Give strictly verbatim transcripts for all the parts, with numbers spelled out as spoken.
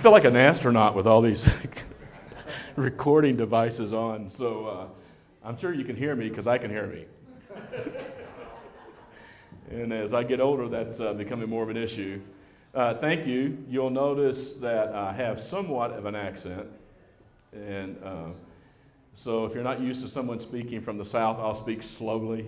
feel like an astronaut with all these recording devices on, so uh, I'm sure you can hear me because I can hear me. And as I get older, that's uh, becoming more of an issue. Uh, thank you. You'll notice that I have somewhat of an accent. And uh, so if you're not used to someone speaking from the South, I'll speak slowly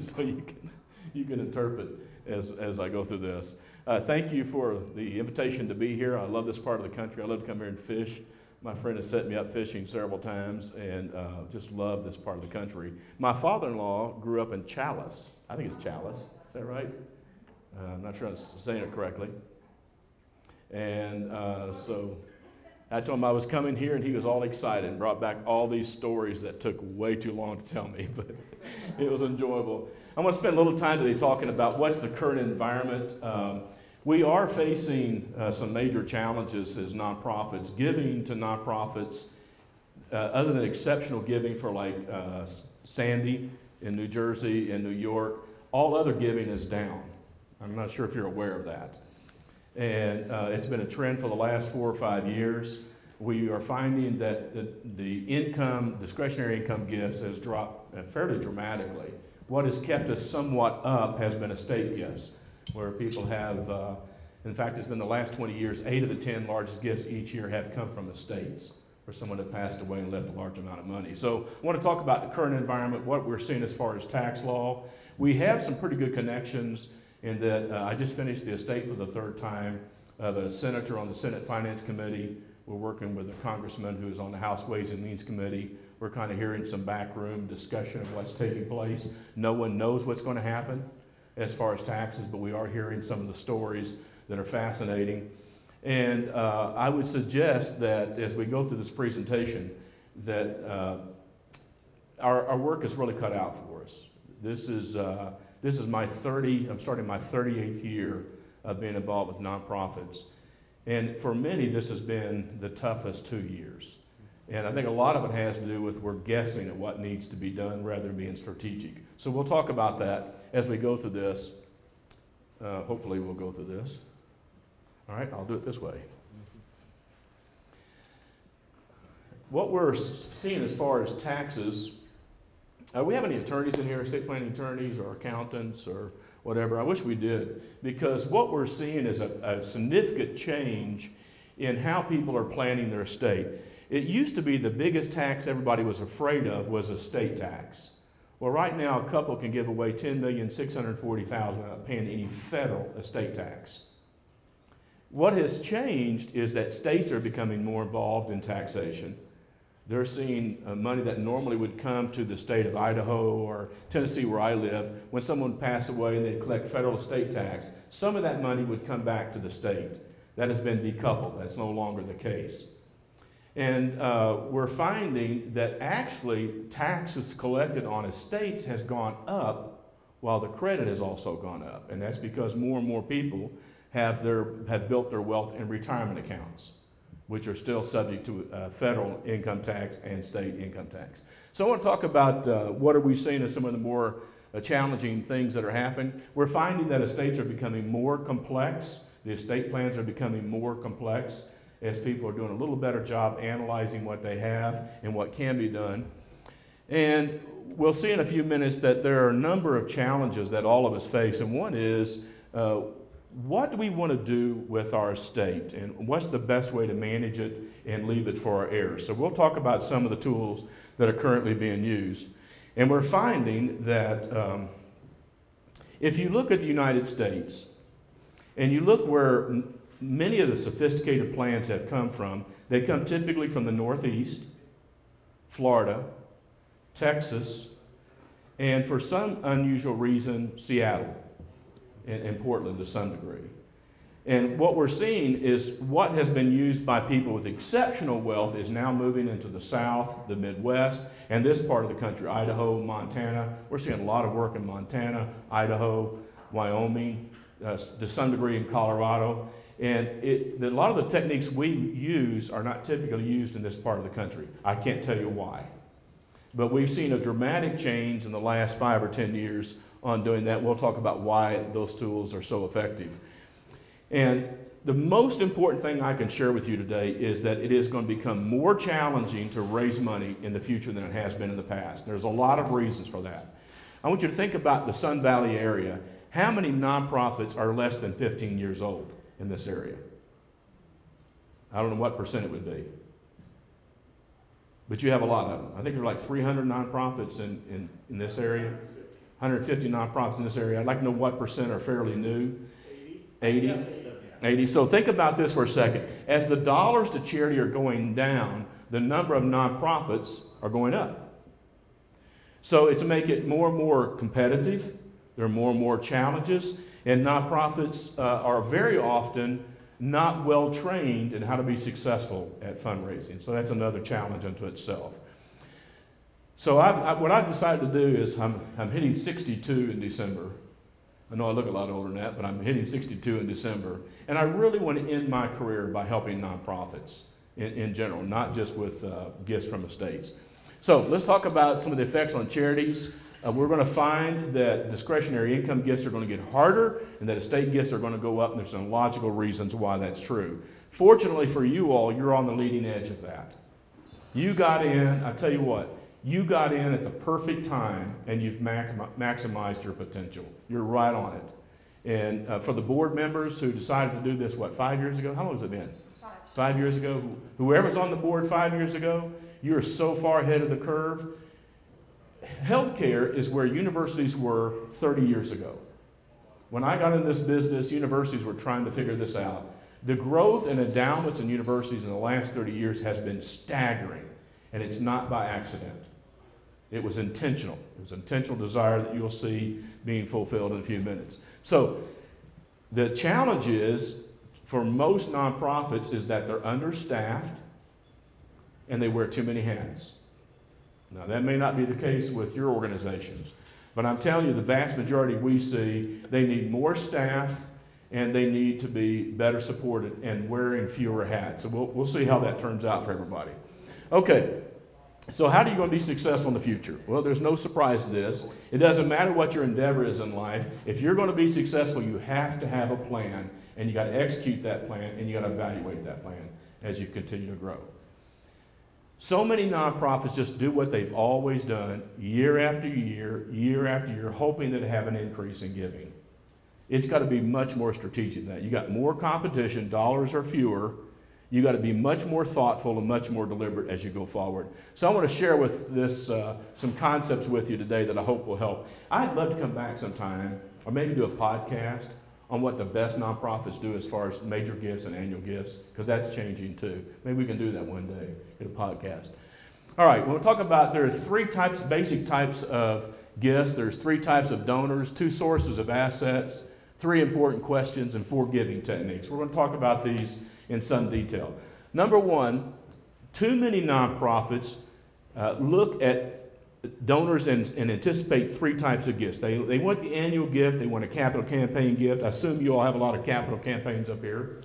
so you can, you can interpret as, as I go through this. Uh, thank you for the invitation to be here. I love this part of the country. I love to come here and fish. My friend has set me up fishing several times, and uh, just love this part of the country. My father-in-law grew up in Challis. I think it's Challis. Is that right? Uh, I'm not sure I'm saying it correctly. And uh, so I told him I was coming here, and he was all excited and brought back all these stories that took way too long to tell me, but it was enjoyable. I want to spend a little time today talking about what's the current environment. Um, We are facing uh, some major challenges as nonprofits. Giving to nonprofits, uh, other than exceptional giving for like uh, Sandy in New Jersey and New York, all other giving is down. I'm not sure if you're aware of that. And uh, it's been a trend for the last four or five years. We are finding that the, the income, discretionary income gifts has dropped fairly dramatically. What has kept us somewhat up has been estate gifts, where people have, uh, in fact, it's been the last twenty years, eight of the ten largest gifts each year have come from estates, where someone had passed away and left a large amount of money. So I want to talk about the current environment, what we're seeing as far as tax law. We have some pretty good connections in that uh, I just finished the estate for the third time of a senator on the Senate Finance Committee. We're working with a congressman who is on the House Ways and Means Committee. We're kind of hearing some backroom discussion of what's taking place. No one knows what's going to happen as far as taxes, but we are hearing some of the stories that are fascinating. And uh, I would suggest that as we go through this presentation, that uh, our, our work is really cut out for us. This is, uh, this is my thirty, I'm starting my thirty-eighth year of being involved with nonprofits. And for many, this has been the toughest two years. And I think a lot of it has to do with we're guessing at what needs to be done rather than being strategic. So we'll talk about that as we go through this. Uh, hopefully we'll go through this. All right, I'll do it this way. What we're seeing as far as taxes, uh, we have any attorneys in here, estate planning attorneys or accountants or whatever? I wish we did, because what we're seeing is a, a significant change in how people are planning their estate. It used to be the biggest tax everybody was afraid of was estate tax. Well, right now, a couple can give away ten million six hundred forty thousand dollars without paying any federal estate tax. What has changed is that states are becoming more involved in taxation. They're seeing uh, money that normally would come to the state of Idaho or Tennessee, where I live. When someone passed away and they collect federal estate tax, some of that money would come back to the state. That has been decoupled. That's no longer the case. And uh, we're finding that actually taxes collected on estates has gone up while the credit has also gone up. And that's because more and more people have, their, have built their wealth in retirement accounts, which are still subject to uh, federal income tax and state income tax. So I want to talk about uh, what are we seeing as some of the more uh, challenging things that are happening. We're finding that estates are becoming more complex. The estate plans are becoming more complex, as people are doing a little better job analyzing what they have and what can be done. And we'll see in a few minutes that there are a number of challenges that all of us face. And one is, uh, what do we want to do with our estate? And what's the best way to manage it and leave it for our heirs? So we'll talk about some of the tools that are currently being used. And we're finding that um, if you look at the United States, and you look where many of the sophisticated plans have come from, they come typically from the Northeast, Florida, Texas, and for some unusual reason, Seattle and, and Portland to some degree. And what we're seeing is what has been used by people with exceptional wealth is now moving into the South, the Midwest, and this part of the country, Idaho, Montana. We're seeing a lot of work in Montana, Idaho, Wyoming, uh, to some degree in Colorado. And it, a lot of the techniques we use are not typically used in this part of the country. I can't tell you why. But we've seen a dramatic change in the last five or ten years on doing that. We'll talk about why those tools are so effective. And the most important thing I can share with you today is that it is going to become more challenging to raise money in the future than it has been in the past. There's a lot of reasons for that. I want you to think about the Sun Valley area. How many nonprofits are less than fifteen years old in this area? I don't know what percent it would be. But you have a lot of them. I think there are like three hundred nonprofits in, in, in this area. one hundred fifty nonprofits in this area. I'd like to know what percent are fairly new. eighty? eighty? eighty. So think about this for a second. As the dollars to charity are going down, the number of nonprofits are going up. So it's make it more and more competitive. There are more and more challenges, and nonprofits uh, are very often not well trained in how to be successful at fundraising. So that's another challenge unto itself. So I've, I, what I've decided to do is I'm, I'm hitting sixty-two in December. I know I look a lot older than that, but I'm hitting sixty-two in December. And I really want to end my career by helping nonprofits in, in general, not just with uh, gifts from estates. So let's talk about some of the effects on charities. Uh, we're going to find that discretionary income gifts are going to get harder and that estate gifts are going to go up, and there's some logical reasons why that's true. Fortunately for you all, you're on the leading edge of that. You got in, I tell you what, you got in at the perfect time, and you've maximized your potential. You're right on it. And uh, for the board members who decided to do this, what, five years ago? How long has it been? Five. Five years ago? Whoever's on the board five years ago, you're so far ahead of the curve. Healthcare is where universities were thirty years ago. When I got in this business, universities were trying to figure this out. The growth in endowments in universities in the last thirty years has been staggering, and it's not by accident. It was intentional. It was an intentional desire that you'll see being fulfilled in a few minutes. So the challenge is, for most nonprofits, is that they're understaffed and they wear too many hats. Now, that may not be the case with your organizations, but I'm telling you, the vast majority we see, they need more staff and they need to be better supported and wearing fewer hats. So we'll, we'll see how that turns out for everybody. Okay, so how are you going to be successful in the future? Well, there's no surprise to this. It doesn't matter what your endeavor is in life. If you're going to be successful, you have to have a plan, and you got to execute that plan, and you got to evaluate that plan as you continue to grow. So many nonprofits just do what they've always done, year after year, year after year, hoping that they have an increase in giving. It's got to be much more strategic than that. You got more competition, dollars are fewer. You got to be much more thoughtful and much more deliberate as you go forward. So I want to share with this uh, some concepts with you today that I hope will help. I'd love to come back sometime, or maybe do a podcast on what the best nonprofits do as far as major gifts and annual gifts, because that's changing too. Maybe we can do that one day in a podcast. All right, we'll talk about, there are three types, basic types of gifts. There's three types of donors, two sources of assets, three important questions, and four giving techniques. We're going to talk about these in some detail. Number one, too many nonprofits uh, look at donors and, and anticipate three types of gifts. They, they want the annual gift, they want a capital campaign gift. I assume you all have a lot of capital campaigns up here.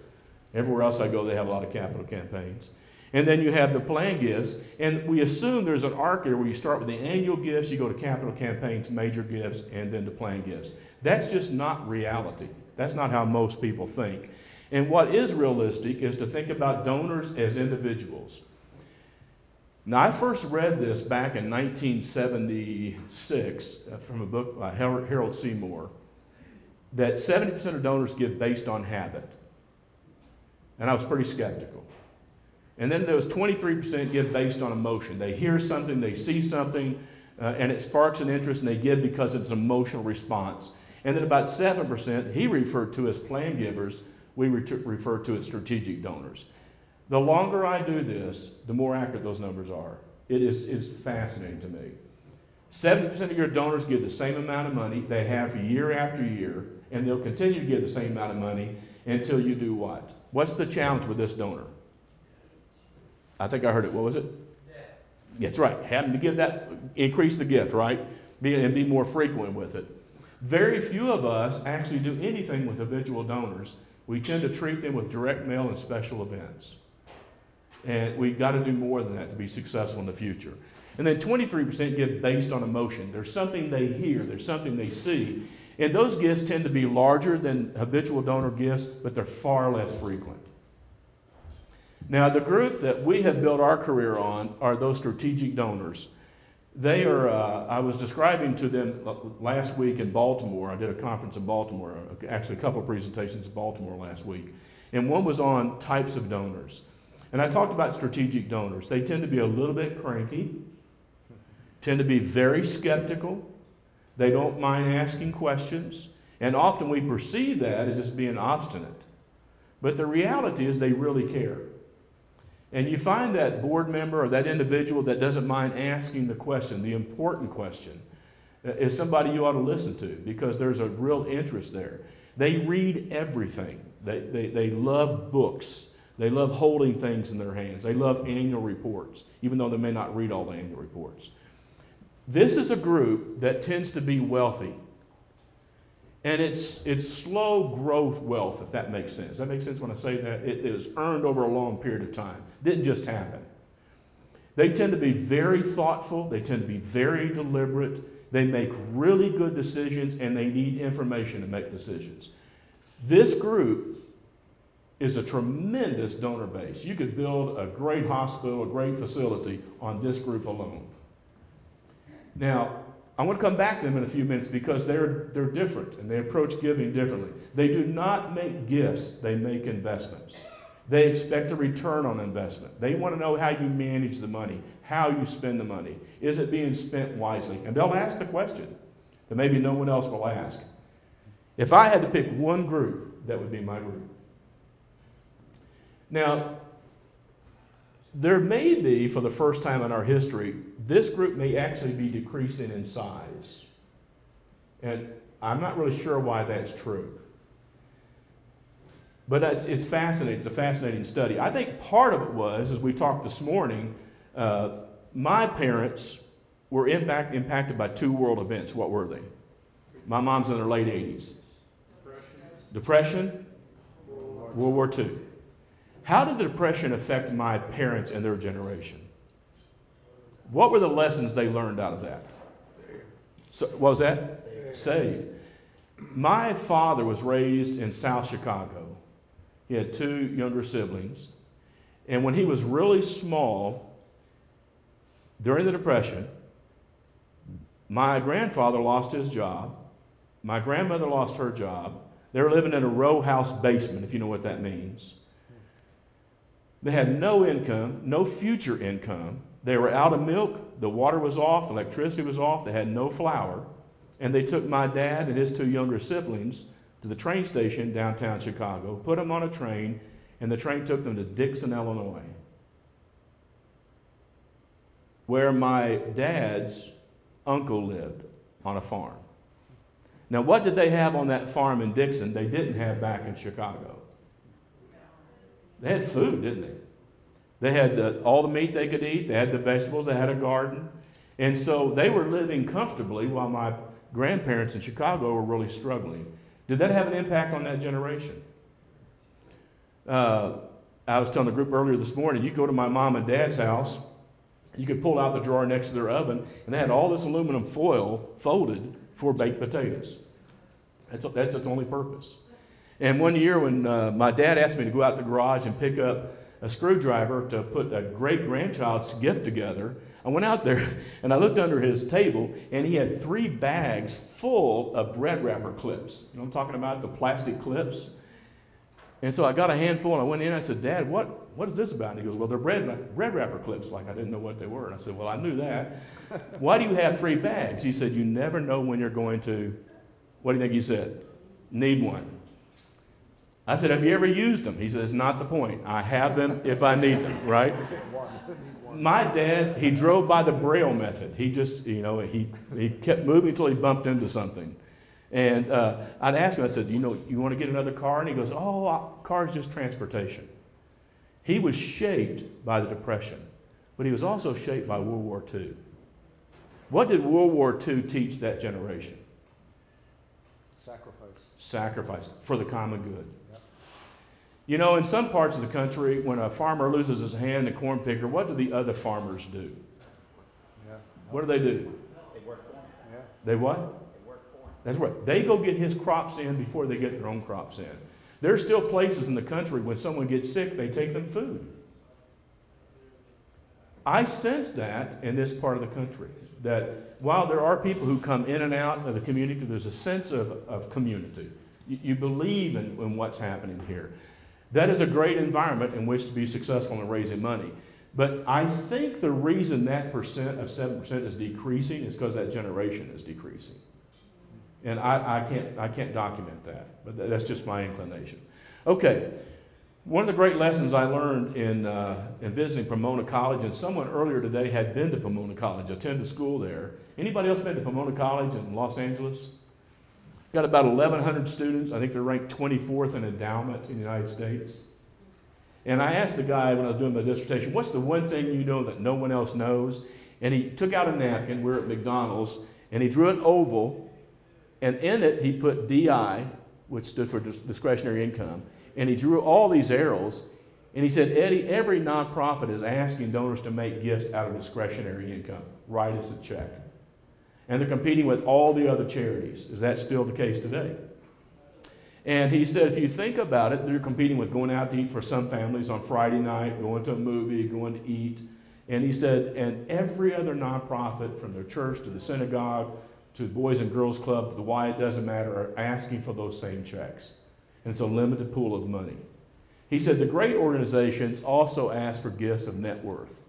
Everywhere else I go, they have a lot of capital campaigns. And then you have the planned gifts, and we assume there's an arc here where you start with the annual gifts, you go to capital campaigns, major gifts, and then to planned gifts. That's just not reality. That's not how most people think. And what is realistic is to think about donors as individuals. Now, I first read this back in nineteen seventy-six from a book by Harold Seymour, that seventy percent of donors give based on habit. And I was pretty skeptical. And then there was twenty-three percent give based on emotion. They hear something, they see something, uh, and it sparks an interest, and they give because it's an emotional response. And then about seven percent, he referred to as plan givers, we re refer to as strategic donors. The longer I do this, the more accurate those numbers are. It is, it is fascinating to me. seventy percent of your donors give the same amount of money they have year after year, and they'll continue to give the same amount of money until you do what? What's the challenge with this donor? I think I heard it. What was it? Yeah. That's right. Having to give that, increase the gift, right? Be, and be more frequent with it. Very few of us actually do anything with individual donors. We tend to treat them with direct mail and special events. And we've got to do more than that to be successful in the future. And then twenty-three percent give based on emotion. There's something they hear, there's something they see. And those gifts tend to be larger than habitual donor gifts, but they're far less frequent. Now, the group that we have built our career on are those strategic donors. They are, uh, I was describing to them last week in Baltimore, I did a conference in Baltimore, actually a couple of presentations in Baltimore last week, and one was on types of donors. And I talked about strategic donors. They tend to be a little bit cranky, tend to be very skeptical, they don't mind asking questions, and often we perceive that as just being obstinate. But the reality is they really care. And you find that board member or that individual that doesn't mind asking the question, the important question, is somebody you ought to listen to because there's a real interest there. They read everything. They, they, they love books. They love holding things in their hands. They love annual reports, even though they may not read all the annual reports. This is a group that tends to be wealthy. And it's, it's slow growth wealth, if that makes sense. Does that make sense when I say that? It, it was earned over a long period of time. Didn't just happen. They tend to be very thoughtful. They tend to be very deliberate. They make really good decisions, and they need information to make decisions. This group is a tremendous donor base. You could build a great hospital, a great facility on this group alone. Now, I want to come back to them in a few minutes because they're, they're different and they approach giving differently. They do not make gifts, they make investments. They expect a return on investment. They want to know how you manage the money, how you spend the money. Is it being spent wisely? And they'll ask the question that maybe no one else will ask. If I had to pick one group, that would be my group. Now, there may be, for the first time in our history, this group may actually be decreasing in size. And I'm not really sure why that's true. But it's, it's fascinating. It's a fascinating study. I think part of it was, as we talked this morning, uh, my parents were impact, impacted by two world events. What were they? My mom's in her late eighties. Depression. Depression. World War Two. How did the Depression affect my parents and their generation? What were the lessons they learned out of that? So, what was that? Save. Save. My father was raised in South Chicago. He had two younger siblings. And when he was really small, during the Depression, my grandfather lost his job. My grandmother lost her job. They were living in a row house basement, if you know what that means. They had no income, no future income. They were out of milk, the water was off, electricity was off, they had no flour. And they took my dad and his two younger siblings to the train station downtown Chicago, put them on a train, and the train took them to Dixon, Illinois, where my dad's uncle lived on a farm. Now, what did they have on that farm in Dixon they didn't have back in Chicago? They had food, didn't they? They had uh, all the meat they could eat. They had the vegetables. They had a garden. And so they were living comfortably while my grandparents in Chicago were really struggling. Did that have an impact on that generation? Uh, I was telling the group earlier this morning, you go to my mom and dad's house, you could pull out the drawer next to their oven, and they had all this aluminum foil folded for baked potatoes. That's, that's its only purpose. And one year when uh, my dad asked me to go out to the garage and pick up a screwdriver to put a great-grandchild's gift together, I went out there and I looked under his table and he had three bags full of bread wrapper clips. You know what I'm talking about? The plastic clips. And so I got a handful and I went in and I said, Dad, what, what is this about? And he goes, well, they're bread, bread wrapper clips. Like I didn't know what they were. And I said, well, I knew that. Why do you have three bags? He said, you never know when you're going to, what do you think he said? Need one. I said, have you ever used them? He says, not the point. I have them if I need them, right? My dad, he drove by the Braille method. He just, you know, he, he kept moving until he bumped into something. And uh, I'd ask him, I said, you know, you want to get another car? And he goes, oh, car's just transportation. He was shaped by the Depression, but he was also shaped by World War Two. What did World War Two teach that generation? Sacrifice. Sacrifice for the common good. You know, in some parts of the country, when a farmer loses his hand, the corn picker, what do the other farmers do? Yeah. What do they do? They work for him. Yeah. They what? They work for him. That's right. They go get his crops in before they get their own crops in. There's still places in the country when someone gets sick, they take them food. I sense that in this part of the country, that while there are people who come in and out of the community, there's a sense of, of community. You, you believe in, in what's happening here. That is a great environment in which to be successful in raising money. But I think the reason that percent of seven percent is decreasing is because that generation is decreasing. And I, I, can't, I can't document that, but that's just my inclination. Okay, one of the great lessons I learned in, uh, in visiting Pomona College, and someone earlier today had been to Pomona College, attended school there. Anybody else been to Pomona College in Los Angeles? Got about eleven hundred students. I think they're ranked twenty-fourth in endowment in the United States. And I asked the guy when I was doing my dissertation, what's the one thing you know that no one else knows? And he took out a napkin, we're at McDonald's, and he drew an oval. And in it, he put D I, which stood for discretionary income, and he drew all these arrows, and he said, Eddie, every nonprofit is asking donors to make gifts out of discretionary income. Write us a check. And they're competing with all the other charities. Is that still the case today? And he said, if you think about it, they're competing with going out to eat for some families on Friday night, going to a movie, going to eat. And he said, and every other nonprofit, from their church to the synagogue, to the Boys and Girls Club, to the Why It Doesn't Matter, are asking for those same checks. And it's a limited pool of money. He said the great organizations also ask for gifts of net worth.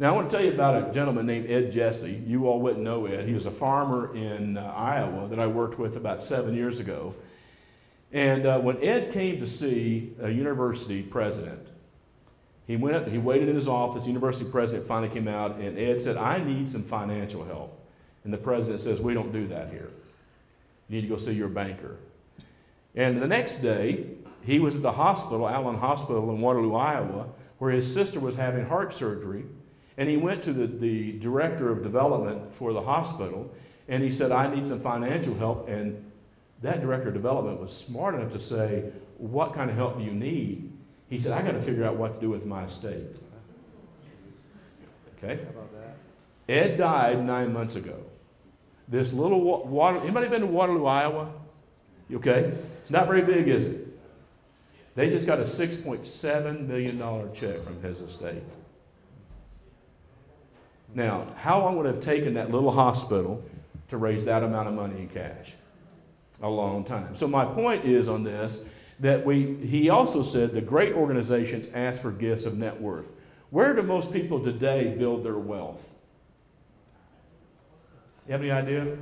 Now I want to tell you about a gentleman named Ed Jesse. You all wouldn't know Ed. He was a farmer in uh, Iowa that I worked with about seven years ago. And uh, when Ed came to see a university president, he went up, he waited in his office, the university president finally came out, and Ed said, I need some financial help. And the president says, we don't do that here. You need to go see your banker. And the next day, he was at the hospital, Allen Hospital in Waterloo, Iowa, where his sister was having heart surgery. And he went to the, the director of development for the hospital, and he said, I need some financial help. And that director of development was smart enough to say, what kind of help do you need? He said, I got to figure out what to do with my estate. Okay? Ed died nine months ago. This little water, anybody been to Waterloo, Iowa? Okay, it's not very big, is it? They just got a six point seven million dollar check from his estate. Now, how long would it have taken that little hospital to raise that amount of money in cash? A long time. So my point is on this, that we, he also said the great organizations ask for gifts of net worth. Where do most people today build their wealth? You have any idea?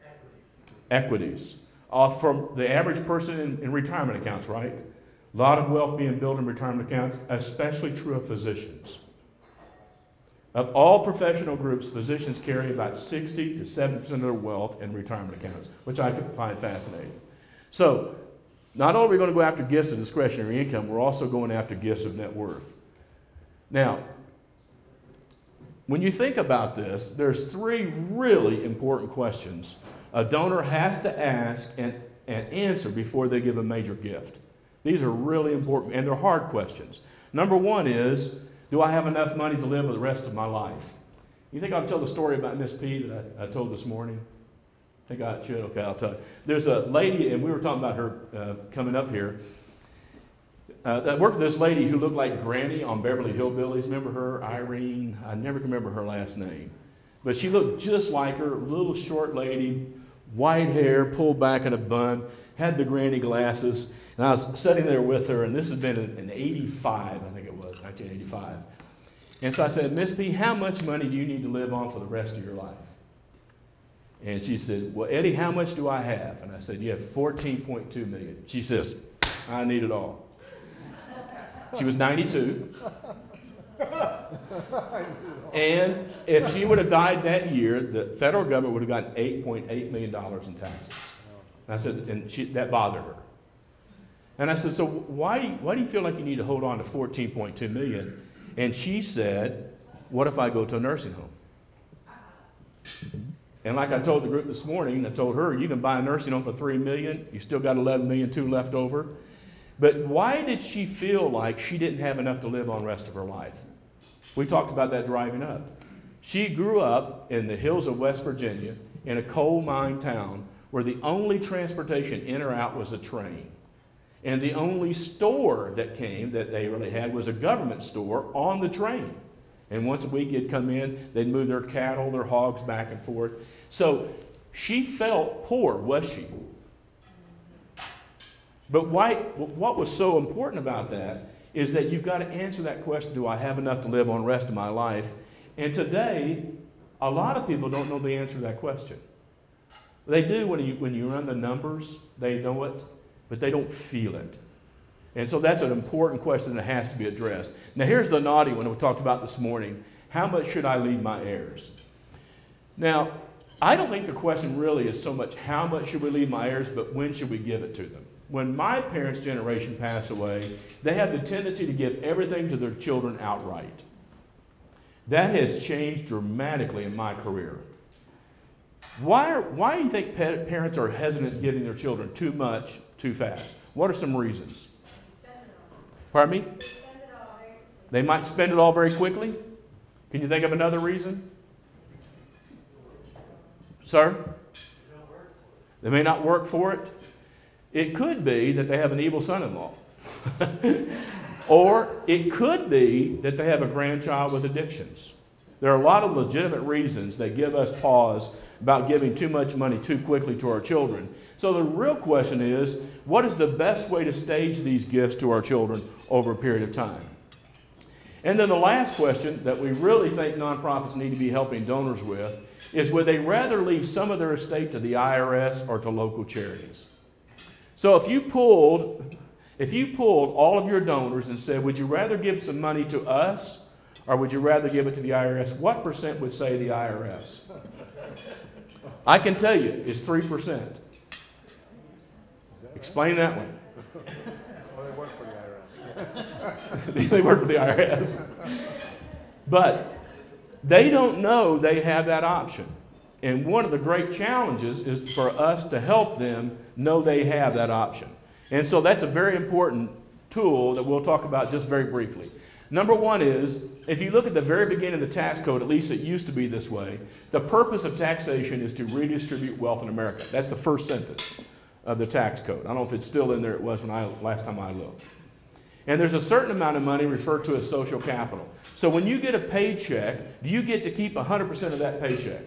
Equities. Equities. Uh, from the average person in, in retirement accounts, right? A lot of wealth being built in retirement accounts, especially true of physicians. Of all professional groups, physicians carry about sixty to seventy percent of their wealth in retirement accounts, which I find fascinating. So, not only are we going to go after gifts of discretionary income, we're also going after gifts of net worth. Now, when you think about this, there's three really important questions a donor has to ask and, and answer before they give a major gift. These are really important, and they're hard questions. Number one is, do I have enough money to live for the rest of my life? You think I'll tell the story about Miss P that I, I told this morning? I think I should, okay, I'll tell you. There's a lady, and we were talking about her uh, coming up here. Uh, I worked with this lady who looked like Granny on Beverly Hillbillies. Remember her? Irene. I never can remember her last name. But she looked just like her, little short lady, white hair, pulled back in a bun, had the Granny glasses. And I was sitting there with her, and this had been in eighty-five, I think it was, nineteen eighty-five. And so I said, Miss P, how much money do you need to live on for the rest of your life? And she said, well, Eddie, how much do I have? And I said, you have fourteen point two million dollars. She says, I need it all. She was ninety-two, and if she would have died that year, the federal government would have gotten eight point eight million dollars in taxes. And I said, and she, that bothered her. And I said, so why, why do you feel like you need to hold on to fourteen point two million dollars? And she said, what if I go to a nursing home? And like I told the group this morning, I told her, you can buy a nursing home for three million dollars, you still got eleven million two left over. But why did she feel like she didn't have enough to live on the rest of her life? We talked about that driving up. She grew up in the hills of West Virginia in a coal mine town where the only transportation in or out was a train. And the only store that came that they really had was a government store on the train. And once a week it'd come in, they'd move their cattle, their hogs back and forth. So she felt poor, was she? But why, what was so important about that is that you've got to answer that question, do I have enough to live on the rest of my life? And today, a lot of people don't know the answer to that question. They do when you, when you run the numbers, they know it, but they don't feel it. And so that's an important question that has to be addressed. Now here's the naughty one we talked about this morning. How much should I leave my heirs? Now, I don't think the question really is so much how much should we leave my heirs, but when should we give it to them? When my parents' generation passed away, they had the tendency to give everything to their children outright. That has changed dramatically in my career. Why, are, why do you think parents are hesitant giving their children too much, too fast? What are some reasons? Pardon me? They might spend it all very quickly. Can you think of another reason? Sir? They may not work for it. It could be that they have an evil son-in-law. Or it could be that they have a grandchild with addictions. There are a lot of legitimate reasons that give us pause about giving too much money too quickly to our children. So the real question is, what is the best way to stage these gifts to our children over a period of time? And then the last question that we really think nonprofits need to be helping donors with is, would they rather leave some of their estate to the I R S or to local charities? So if you pulled, if you pulled all of your donors and said, would you rather give some money to us or would you rather give it to the I R S, what percent would say the I R S? I can tell you, it's three percent. Explain that one. Well, they work for the I R S. They work for the I R S. But they don't know they have that option. And one of the great challenges is for us to help them know they have that option. And so that's a very important tool that we'll talk about just very briefly. Number one is, if you look at the very beginning of the tax code, at least it used to be this way, the purpose of taxation is to redistribute wealth in America. That's the first sentence of the tax code. I don't know if it's still in there. It was when I, last time I looked. And there's a certain amount of money referred to as social capital. So when you get a paycheck, do you get to keep one hundred percent of that paycheck?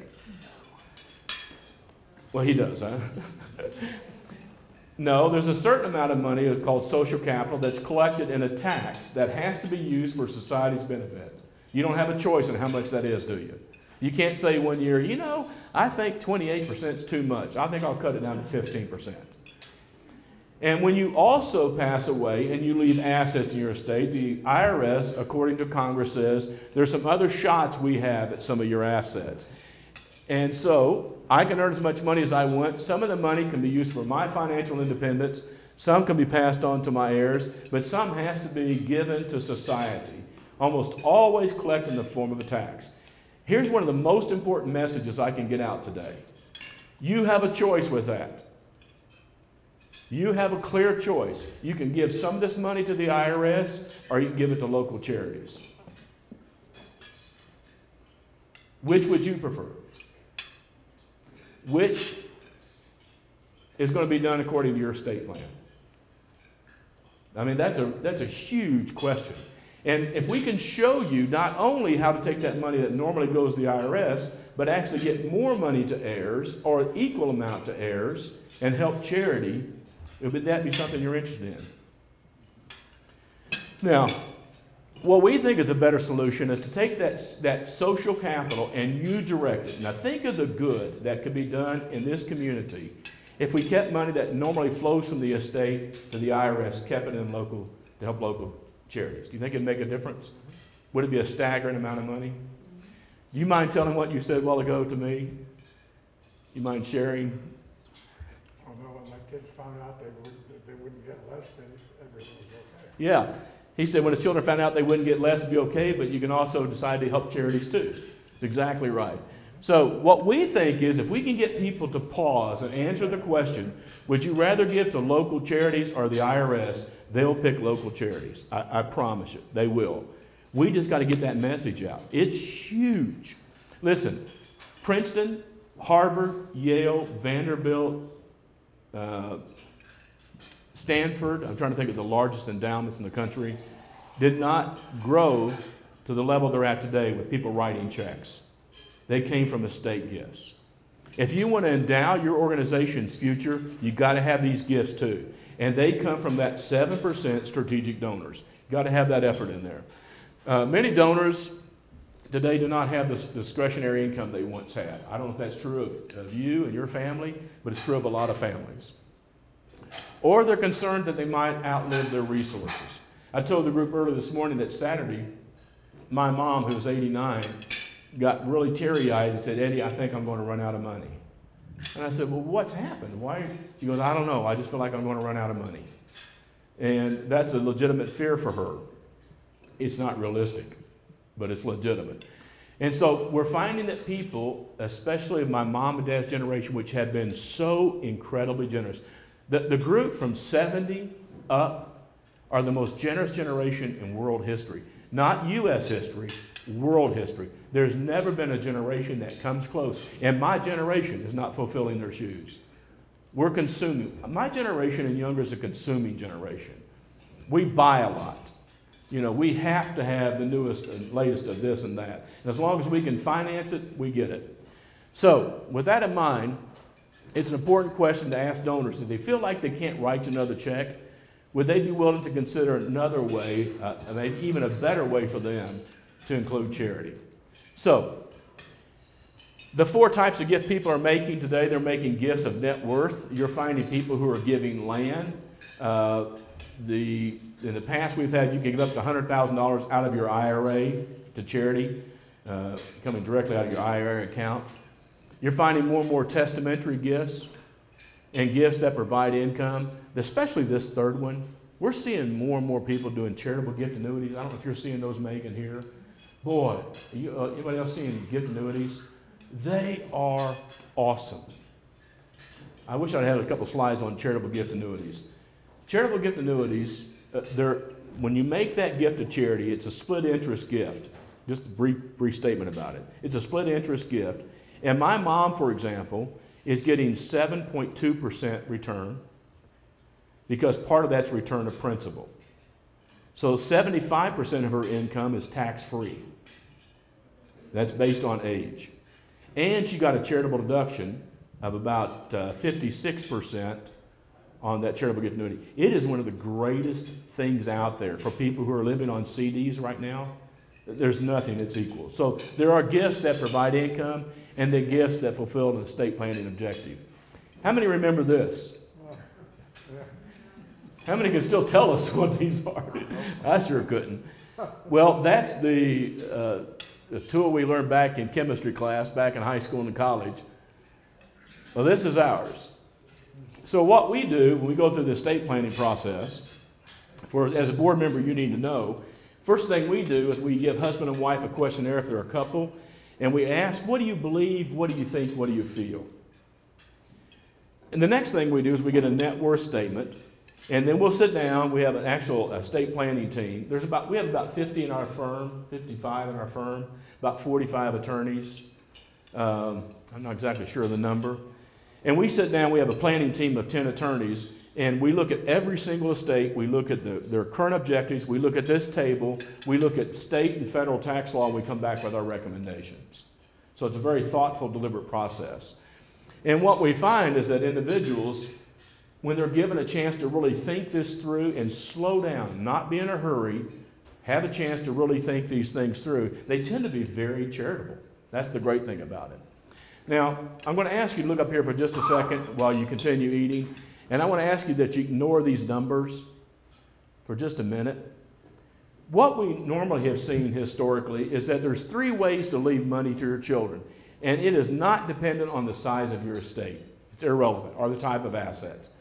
Well, he does, huh? No, there's a certain amount of money called social capital that's collected in a tax that has to be used for society's benefit. You don't have a choice in how much that is, do you? You can't say one year, you know, I think twenty-eight percent is too much. I think I'll cut it down to fifteen percent. And when you also pass away and you leave assets in your estate, the I R S, according to Congress, says there's some other shots we have at some of your assets. And so I can earn as much money as I want. Some of the money can be used for my financial independence. Some can be passed on to my heirs, but some has to be given to society, almost always collected in the form of a tax. Here's one of the most important messages I can get out today. You have a choice with that. You have a clear choice. You can give some of this money to the I R S or you can give it to local charities. Which would you prefer? Which is going to be done according to your estate plan? I mean, that's a, that's a huge question. And if we can show you not only how to take that money that normally goes to the I R S, but actually get more money to heirs or an equal amount to heirs and help charity, would that be something you're interested in? Now, what we think is a better solution is to take that, that social capital and you direct it. Now think of the good that could be done in this community if we kept money that normally flows from the estate to the I R S, kept it in local, to help local charities. Do you think it'd make a difference? Would it be a staggering amount of money? You mind telling what you said a while ago to me? You mind sharing? Although when my kids found out they wouldn't, they wouldn't get less, then everything was okay. Yeah. He said when his children found out they wouldn't get less, it'd be okay, but you can also decide to help charities too. That's exactly right. So what we think is if we can get people to pause and answer the question, would you rather give to local charities or the I R S, they'll pick local charities. I, I promise you, they will. We just got to get that message out. It's huge. Listen, Princeton, Harvard, Yale, Vanderbilt, Uh, Stanford, I'm trying to think of the largest endowments in the country, did not grow to the level they're at today with people writing checks. They came from estate gifts. If you want to endow your organization's future, you've got to have these gifts too. And they come from that seven percent strategic donors. You've got to have that effort in there. Uh, many donors today do not have the discretionary income they once had. I don't know if that's true of, of you and your family, but it's true of a lot of families. Or they're concerned that they might outlive their resources. I told the group earlier this morning that Saturday, my mom, who was eighty-nine, got really teary-eyed and said, "Eddie, I think I'm going to run out of money." And I said, "Well, what's happened? Why?" She goes, "I don't know. I just feel like I'm going to run out of money." And that's a legitimate fear for her. It's not realistic, but it's legitimate. And so we're finding that people, especially my mom and dad's generation, which had been so incredibly generous, the, the group from seventy up are the most generous generation in world history. Not U S history, world history. There's never been a generation that comes close. And my generation is not fulfilling their shoes. We're consuming. My generation and younger is a consuming generation. We buy a lot. You know, we have to have the newest and latest of this and that. And as long as we can finance it, we get it. So with that in mind, it's an important question to ask donors. If they feel like they can't write another check, would they be willing to consider another way, uh, maybe even a better way for them to include charity? So the four types of gifts people are making today, they're making gifts of net worth. You're finding people who are giving land. Uh, the, in the past we've had you can give up to one hundred thousand dollars out of your I R A to charity, uh, coming directly out of your I R A account. You're finding more and more testamentary gifts and gifts that provide income, especially this third one. We're seeing more and more people doing charitable gift annuities. I don't know if you're seeing those, Megan, here. Boy, you, uh, anybody else seeing gift annuities? They are awesome. I wish I'd had a couple slides on charitable gift annuities. Charitable gift annuities, uh, they're, when you make that gift to charity, it's a split interest gift. Just a brief, brief statement about it. It's a split interest gift. And my mom, for example, is getting seven point two percent return because part of that's return of principal. So seventy-five percent of her income is tax-free. That's based on age. And she got a charitable deduction of about uh, fifty-six percent on that charitable gift annuity. It is one of the greatest things out there for people who are living on C Ds right now. There's nothing that's equal. So there are gifts that provide income and the gifts that fulfill an estate planning objective. How many remember this? How many can still tell us what these are? I sure couldn't. Well, that's the, uh, the tool we learned back in chemistry class, back in high school and in college. Well, this is ours. So what we do when we go through the estate planning process, for, as a board member you need to know, first thing we do is we give husband and wife a questionnaire if they're a couple, and we ask, what do you believe, what do you think, what do you feel? And the next thing we do is we get a net worth statement, and then we'll sit down, we have an actual estate planning team. There's about, we have about fifty in our firm, fifty-five in our firm, about forty-five attorneys. Um, I'm not exactly sure of the number. And we sit down, we have a planning team of ten attorneys, and we look at every single estate, we look at the, their current objectives, we look at this table, we look at state and federal tax law, and we come back with our recommendations. So it's a very thoughtful, deliberate process. And what we find is that individuals, when they're given a chance to really think this through and slow down, not be in a hurry, have a chance to really think these things through, they tend to be very charitable. That's the great thing about it. Now, I'm going to ask you to look up here for just a second while you continue eating. And I want to ask you that you ignore these numbers for just a minute. What we normally have seen historically is that there's three ways to leave money to your children. And it is not dependent on the size of your estate. It's irrelevant, or the type of assets.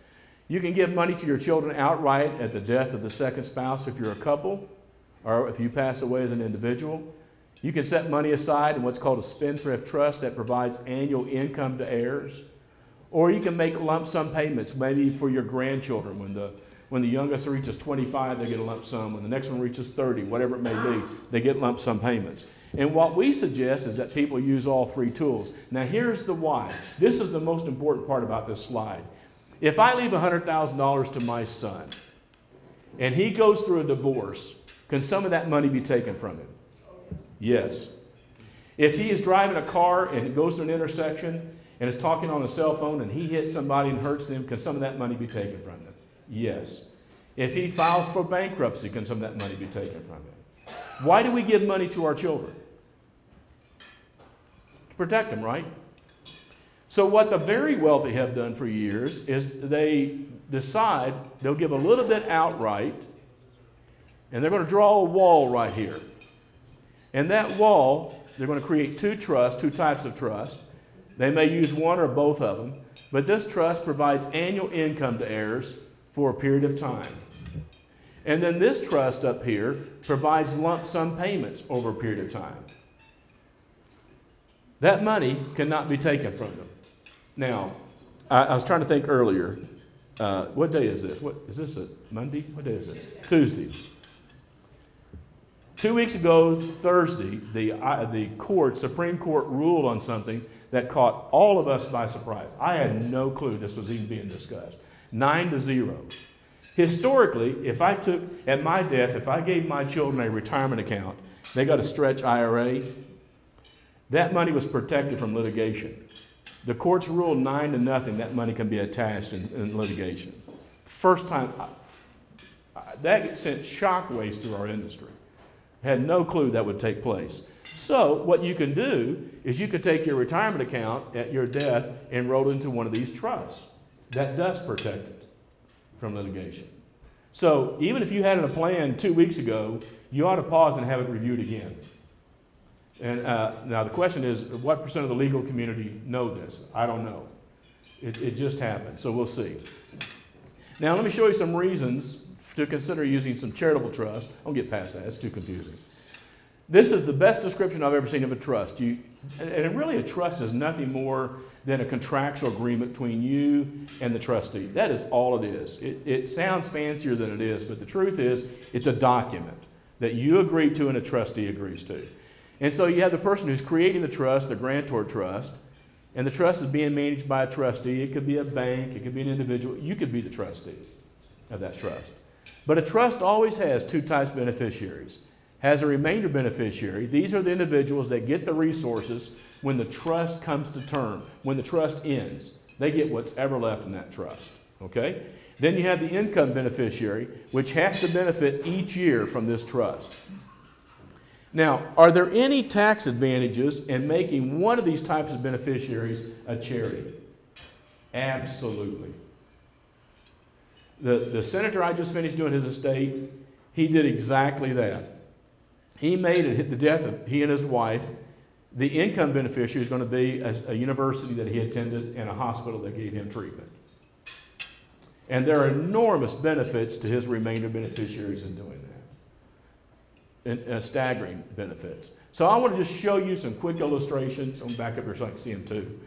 You can give money to your children outright at the death of the second spouse if you're a couple, or if you pass away as an individual. You can set money aside in what's called a spendthrift trust that provides annual income to heirs. Or you can make lump sum payments, maybe for your grandchildren. When the, when the youngest reaches twenty-five, they get a lump sum. When the next one reaches thirty, whatever it may be, they get lump sum payments. And what we suggest is that people use all three tools. Now here's the why. This is the most important part about this slide. If I leave one hundred thousand dollars to my son and he goes through a divorce, can some of that money be taken from him? Yes. If he is driving a car and goes to an intersection and is talking on a cell phone and he hits somebody and hurts them, can some of that money be taken from them? Yes. If he files for bankruptcy, can some of that money be taken from him? Why do we give money to our children? To protect them, right? So what the very wealthy have done for years is they decide they'll give a little bit outright, and they're going to draw a wall right here. And that wall, they're going to create two trusts, two types of trust. They may use one or both of them, but this trust provides annual income to heirs for a period of time. And then this trust up here provides lump sum payments over a period of time. That money cannot be taken from them. Now, I, I was trying to think earlier. Uh, what day is this? What, is this a Monday? What day is this? Tuesday. Tuesday. Two weeks ago, Thursday, the, I, the court, Supreme Court ruled on something that caught all of us by surprise. I had no clue this was even being discussed. Nine to zero. Historically, if I took, at my death, if I gave my children a retirement account, they got a stretch I R A, that money was protected from litigation. The courts ruled nine to nothing that money can be attached in, in litigation. First time, I, I, that sent shockwaves through our industry. Had no clue that would take place. So what you can do is you could take your retirement account at your death and roll it into one of these trusts. That does protect it from litigation. So even if you had a plan two weeks ago, you ought to pause and have it reviewed again. And uh, now the question is, what percent of the legal community know this? I don't know. It, it just happened, so we'll see. Now let me show you some reasons to consider using some charitable trust. I'll get past that, it's too confusing. This is the best description I've ever seen of a trust. You, and really a trust is nothing more than a contractual agreement between you and the trustee. That is all it is. It, it sounds fancier than it is, but the truth is it's a document that you agree to and a trustee agrees to. And so you have the person who's creating the trust, the grantor trust, and the trust is being managed by a trustee. It could be a bank, it could be an individual. You could be the trustee of that trust. But a trust always has two types of beneficiaries. Has a remainder beneficiary. These are the individuals that get the resources when the trust comes to term, when the trust ends. They get what's ever left in that trust, okay? Then you have the income beneficiary, which has to benefit each year from this trust. Now, are there any tax advantages in making one of these types of beneficiaries a charity? Absolutely. The, the senator I just finished doing his estate, he did exactly that. He made it, the death of he and his wife, the income beneficiary is going to be a, a university that he attended and a hospital that gave him treatment. And there are enormous benefits to his remainder beneficiaries in doing that. And, uh, staggering benefits. So I want to just show you some quick illustrations. I'm back up here so I can see them too.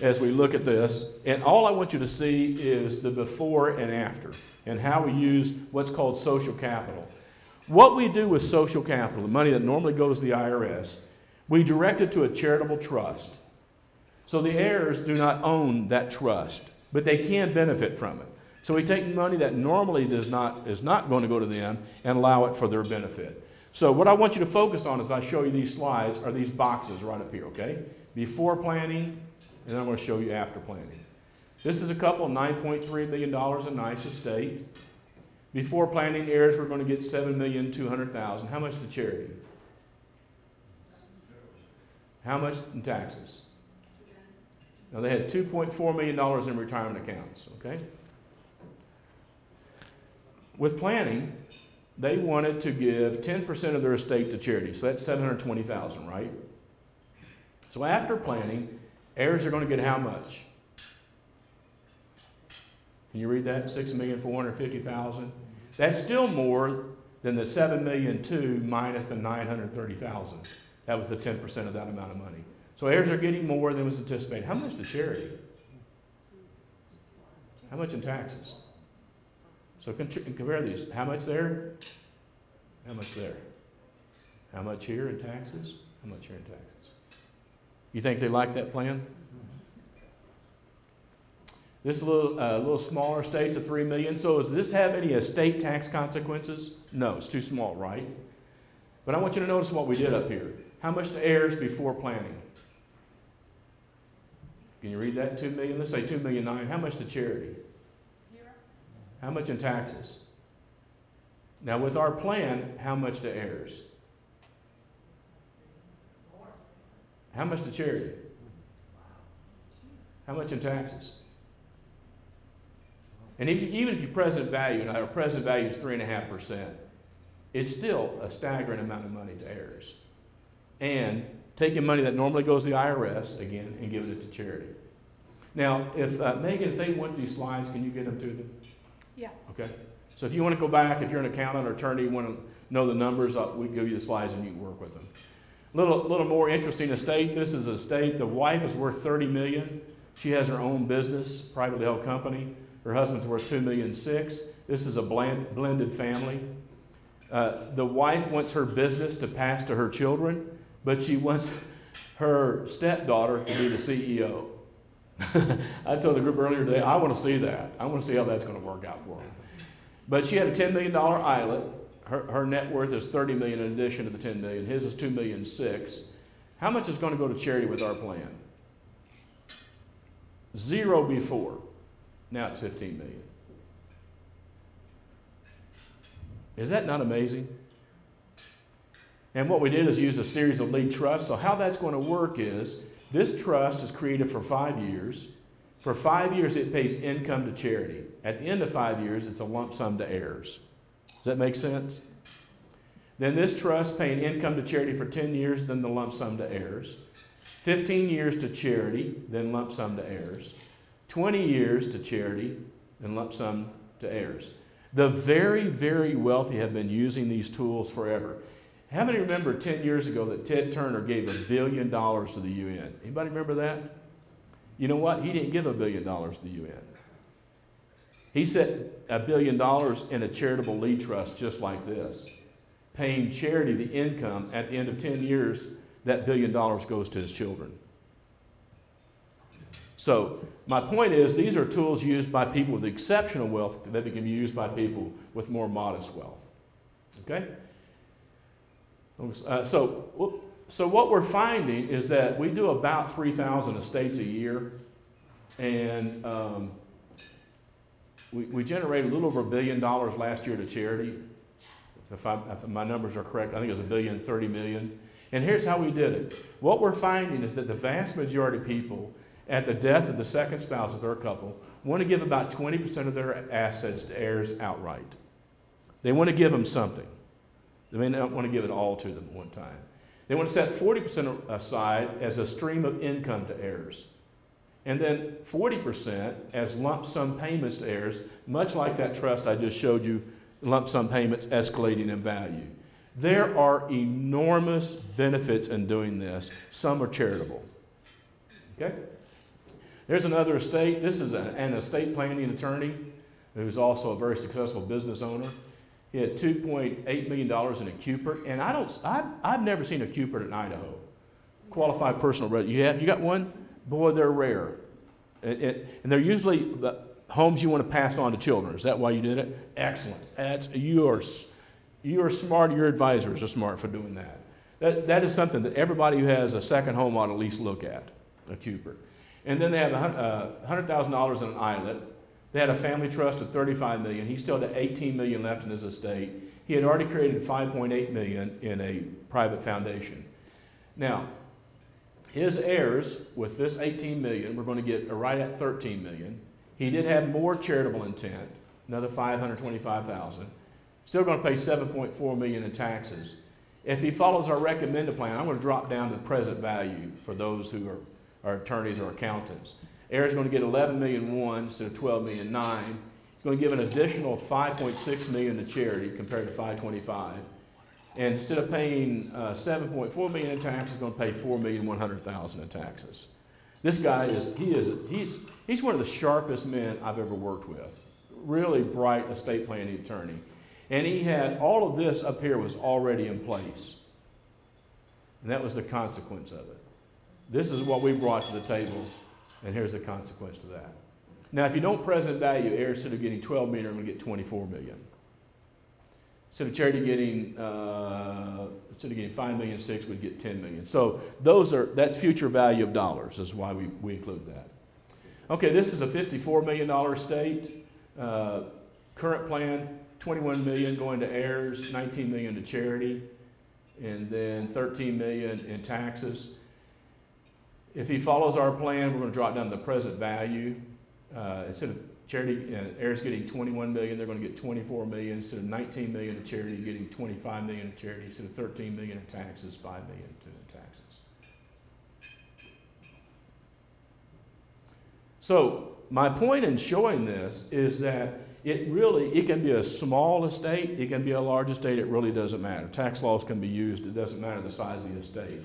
As we look at this, and all I want you to see is the before and after, and how we use what's called social capital. What we do with social capital, the money that normally goes to the I R S, we direct it to a charitable trust. So the heirs do not own that trust, but they can benefit from it. So we take money that normally does not, is not going to go to them and allow it for their benefit. So what I want you to focus on as I show you these slides are these boxes right up here, okay? Before planning, and then I'm going to show you after planning. This is a couple, nine point three million dollars in nice estate. Before planning, heirs were going to get seven million two hundred thousand dollars. How much to charity? How much in taxes? Now they had two point four million dollars in retirement accounts, okay? With planning, they wanted to give ten percent of their estate to charity, so that's seven hundred twenty thousand dollars, right? So after planning, heirs are going to get how much? Can you read that? six million four hundred fifty thousand dollars. That's still more than the seven million two hundred thousand dollars minus the nine hundred thirty thousand dollars. That was the ten percent of that amount of money. So heirs are getting more than was anticipated. How much to charity? How much in taxes? So compare these. How much there? How much there? How much here in taxes? How much here in taxes? You think they like that plan? This little, uh, little smaller state's a three million. So does this have any estate tax consequences? No, it's too small, right? But I want you to notice what we did up here. How much the heirs before planning? Can you read that? Two million, let's say two million nine. How much to charity? Zero. How much in taxes? Now with our plan, how much to heirs? Four. How much to charity? How much in taxes? And if you, even if you present value, and our present value is three point five percent, it's still a staggering amount of money to heirs. And taking money that normally goes to the I R S, again, and giving it to charity. Now, if uh, Megan, if they want these slides, can you get them to them? Yeah. Okay. So if you want to go back, if you're an accountant or attorney, you want to know the numbers, I'll, we give you the slides and you can work with them. A little, little more interesting estate. This is an estate. The wife is worth thirty million dollars. She has her own business, privately held company. Her husband's worth two million six hundred thousand dollars. This is a bland, blended family. Uh, the wife wants her business to pass to her children, but she wants her stepdaughter to be the C E O. I told the group earlier today, I want to see that. I want to see how that's going to work out for her. But she had a ten million dollar islet. Her, her net worth is thirty million dollars in addition to the ten million dollars. His is two million six hundred thousand dollars. How much is going to go to charity with our plan? Zero before. Now it's fifteen million dollars. Is that not amazing? And what we did is use a series of lead trusts. So how that's going to work is this trust is created for five years. For five years, it pays income to charity. At the end of five years, it's a lump sum to heirs. Does that make sense? Then this trust paying income to charity for ten years, then the lump sum to heirs. fifteen years to charity, then lump sum to heirs. twenty years to charity, and lump sum to heirs. The very, very wealthy have been using these tools forever. How many remember ten years ago that Ted Turner gave a billion dollars to the U N? Anybody remember that? You know what? He didn't give a billion dollars to the U N. He set a billion dollars in a charitable lead trust just like this, paying charity the income. At the end of ten years, that billion dollars goes to his children. So my point is these are tools used by people with exceptional wealth that can be used by people with more modest wealth. Okay? Uh, so, so what we're finding is that we do about three thousand estates a year, and um, we, we generated a little over a billion dollars last year to charity. If, I, if my numbers are correct, I think it was a billion, thirty million. And here's how we did it. What we're finding is that the vast majority of people at the death of the second spouse of their couple want to give about twenty percent of their assets to heirs outright. They want to give them something. They may not want to give it all to them at one time. They want to set forty percent aside as a stream of income to heirs. And then forty percent as lump sum payments to heirs, much like that trust I just showed you, lump sum payments escalating in value. There are enormous benefits in doing this. Some are charitable. Okay? There's another estate. This is an estate planning attorney who's also a very successful business owner. He had two point eight million dollars in a Cupert, and I don't, I've, I've never seen a Cupert in Idaho. Qualified personal real estate. You have, you got one? Boy, they're rare. It, it, and they're usually the homes you want to pass on to children. Is that why you did it? Excellent. That's, you are, you are smart. Your advisors are smart for doing that. That, that is something that everybody who has a second home ought to at least look at, a Cupert. And then they have one hundred thousand dollars in an islet. They had a family trust of thirty-five million dollars. He still had eighteen million dollars left in his estate. He had already created five point eight million dollars in a private foundation. Now, his heirs with this eighteen million dollars were going to get right at thirteen million dollars. He did have more charitable intent, another five hundred twenty-five thousand dollars. Still going to pay seven point four million dollars in taxes. If he follows our recommended plan, I'm going to drop down to the present value for those who are, are attorneys or accountants. Heirs going to get eleven million one instead of twelve million nine. He's going to give an additional five point six million to charity compared to five twenty-five. And instead of paying uh, seven point four million in taxes, he's going to pay four million one hundred thousand in taxes. This guy is he is he's he's one of the sharpest men I've ever worked with. Really bright estate planning attorney. And he had all of this up here was already in place. And that was the consequence of it. This is what we brought to the table. And here's the consequence to that. Now, if you don't present value, Air, instead of getting twelve million, I'm going to get twenty-four million. Instead of charity getting, uh, instead of getting five million, six, we'd get ten million. So those are, that's future value of dollars, is why we, we include that. Okay, this is a fifty-four million dollar state. Uh, current plan, twenty-one million going to heirs, nineteen million to charity, and then thirteen million in taxes. If he follows our plan, we're going to drop down to the present value. Uh, instead of charity, uh, heirs getting twenty-one million, they're going to get twenty-four million. Instead of nineteen million to charity, getting twenty-five million to charity. Instead of thirteen million in taxes, five million to taxes. So my point in showing this is that it really, it can be a small estate, it can be a large estate, it really doesn't matter. Tax laws can be used, it doesn't matter the size of the estate.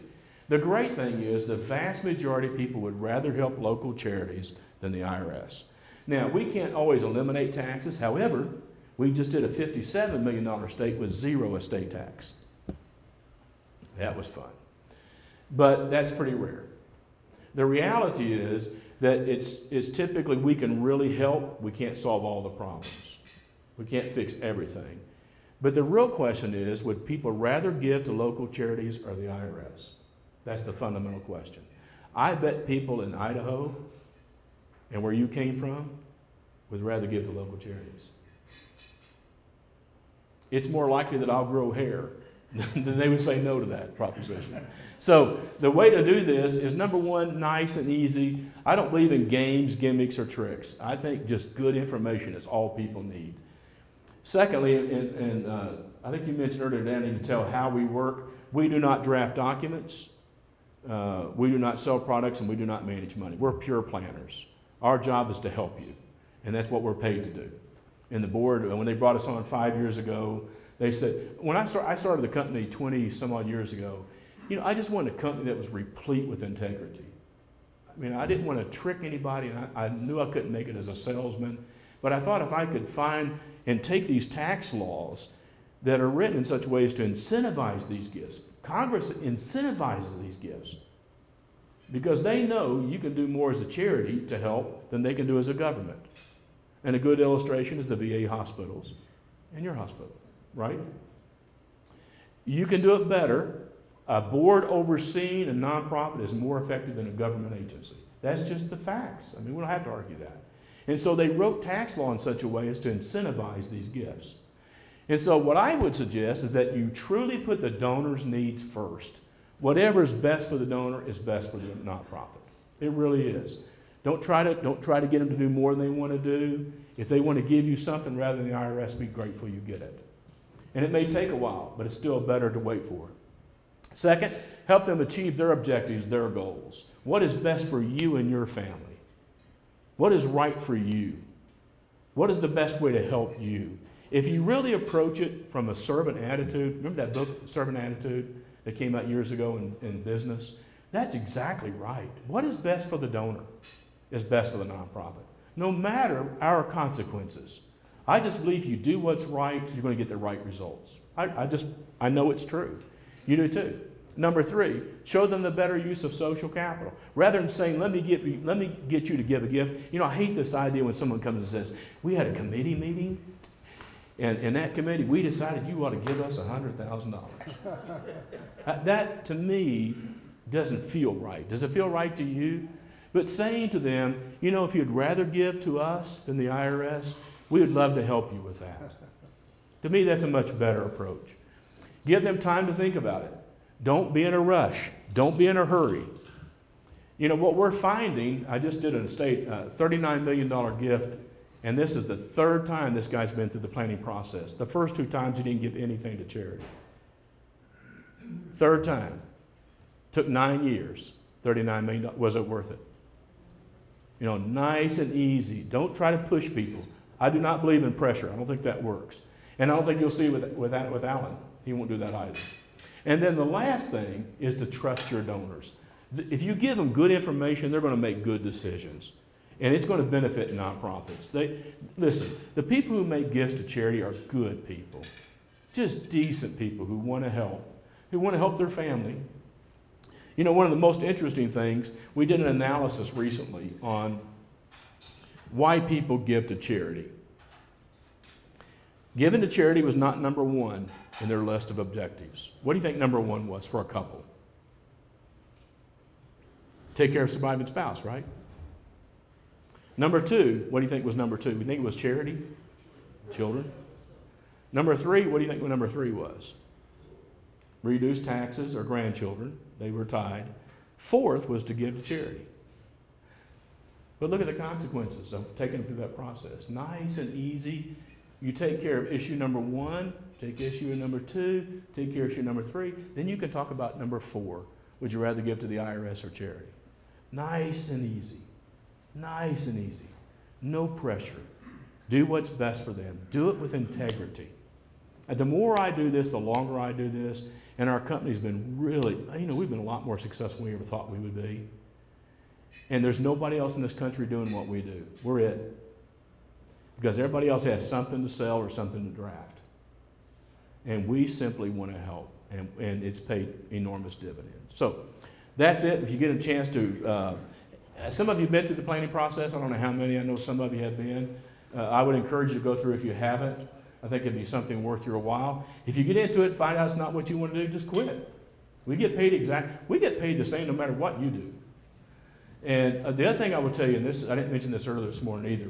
The great thing is the vast majority of people would rather help local charities than the I R S. Now, we can't always eliminate taxes. However, we just did a fifty-seven million dollar estate with zero estate tax. That was fun. But that's pretty rare. The reality is that it's, it's typically we can really help, we can't solve all the problems. We can't fix everything. But the real question is, would people rather give to local charities or the I R S? That's the fundamental question. I bet people in Idaho and where you came from would rather give to local charities. It's more likely that I'll grow hair than they would say no to that proposition. So the way to do this is, number one, nice and easy. I don't believe in games, gimmicks, or tricks. I think just good information is all people need. Secondly, and, and uh, I think you mentioned earlier, Danny, to tell how we work, we do not draft documents, uh, we do not sell products, and we do not manage money. We're pure planners. Our job is to help you, and that's what we're paid to do. And the board, when they brought us on five years ago, they said, when I, start, I started the company twenty some odd years ago, you know, I just wanted a company that was replete with integrity. I mean, I didn't want to trick anybody, and I, I knew I couldn't make it as a salesman, but I thought if I could find and take these tax laws that are written in such ways to incentivize these gifts. Congress incentivizes these gifts because they know you can do more as a charity to help than they can do as a government. And a good illustration is the V A hospitals and your hospital, right? You can do it better. A board overseeing a nonprofit is more effective than a government agency. That's just the facts. I mean, we don't have to argue that. And so they wrote tax law in such a way as to incentivize these gifts. And so what I would suggest is that you truly put the donor's needs first. Whatever is best for the donor is best for the nonprofit. It really is. Don't try to, don't try to get them to do more than they want to do. If they want to give you something rather than the I R S, be grateful you get it. And it may take a while, but it's still better to wait for it. Second, help them achieve their objectives, their goals. What is best for you and your family? What is right for you? What is the best way to help you? If you really approach it from a servant attitude, remember that book, Servant Attitude, that came out years ago in, in business? That's exactly right. What is best for the donor is best for the nonprofit, no matter our consequences. I just believe if you do what's right, you're going to get the right results. I, I just, I know it's true. You do too. Number three, show them the better use of social capital. Rather than saying, let me get you, let me get you to give a gift. You know, I hate this idea when someone comes and says, we had a committee meeting, and in that committee, we decided you ought to give us one hundred thousand dollars. That, to me, doesn't feel right. Does it feel right to you? But saying to them, you know, if you'd rather give to us than the I R S, we would love to help you with that. To me, that's a much better approach. Give them time to think about it. Don't be in a rush. Don't be in a hurry. You know, what we're finding, I just did an estate, uh, thirty-nine million dollar gift, and this is the third time this guy's been through the planning process. The first two times he didn't give anything to charity. Third time, took nine years, thirty-nine million dollars, was it worth it? You know, nice and easy. Don't try to push people. I do not believe in pressure. I don't think that works. And I don't think you'll see with, with, that, with Alan. He won't do that either. And then the last thing is to trust your donors. If you give them good information, they're going to make good decisions. And it's going to benefit nonprofits. They, listen, the people who make gifts to charity are good people. Just decent people who want to help, who want to help their family. You know, one of the most interesting things, we did an analysis recently on why people give to charity. Giving to charity was not number one in their list of objectives. What do you think number one was for a couple? Take care of surviving spouse, right? Number two, what do you think was number two? You think it was charity? Children. Number three, what do you think number three was? Reduce taxes or grandchildren. They were tied. Fourth was to give to charity. But look at the consequences of taking them through that process. Nice and easy. You take care of issue number one, take issue number two, take care of issue number three. Then you can talk about number four. Would you rather give to the I R S or charity? Nice and easy. Nice and easy. No pressure. Do what's best for them. Do it with integrity. And the more I do this, the longer I do this, and our company's been really, you know, we've been a lot more successful than we ever thought we would be. And there's nobody else in this country doing what we do. We're it. Because everybody else has something to sell or something to draft. And we simply want to help. And, and it's paid enormous dividends. So that's it. If you get a chance to, uh, some of you have been through the planning process. I don't know how many. I know some of you have been. Uh, I would encourage you to go through if you haven't. I think it'd be something worth your while. If you get into it and find out it's not what you want to do, just quit. We get paid exact. We get paid the same no matter what you do. And uh, the other thing I would tell you, and this I didn't mention this earlier this morning either,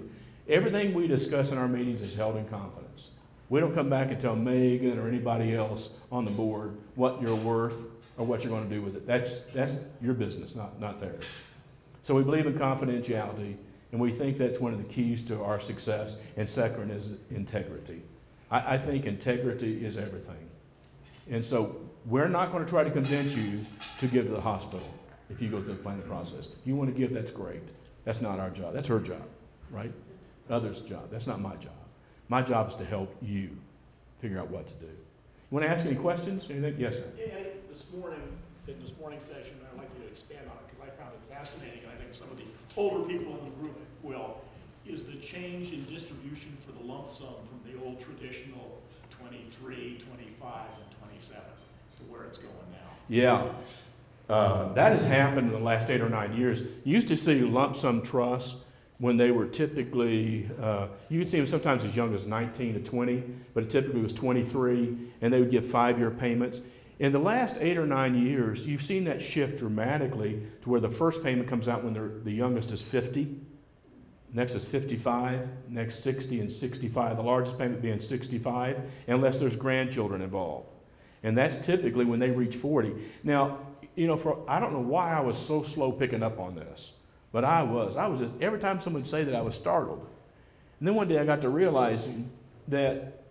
everything we discuss in our meetings is held in confidence. We don't come back and tell Megan or anybody else on the board what you're worth or what you're going to do with it. That's, that's your business, not, not theirs. So we believe in confidentiality, and we think that's one of the keys to our success. And second is integrity. I, I think integrity is everything. And so we're not going to try to convince you to give to the hospital if you go through the planning process. If you want to give, that's great. That's not our job. That's her job, right? Others' job. That's not my job. My job is to help you figure out what to do. You want to ask any questions? Anything? Yes, sir. Yeah, this morning, in this morning session, I'd like you to expand on it because I found it fascinating, and I think some of the older people in the group will, is the change in distribution for the lump sum from the old traditional twenty-three, twenty-five, and twenty-seven to where it's going now. Yeah. Uh, that has happened in the last eight or nine years. You used to see lump sum trusts when they were typically, uh, you could see them sometimes as young as nineteen to twenty, but it typically was twenty-three, and they would give five-year payments. In the last eight or nine years, you've seen that shift dramatically to where the first payment comes out when they're, the youngest is fifty, next is fifty-five, next sixty, and sixty-five, the largest payment being sixty-five, unless there's grandchildren involved. And that's typically when they reach forty. Now, you know, for, I don't know why I was so slow picking up on this. But I was. I was just, every time someone would say that, I was startled. And then one day I got to realizing that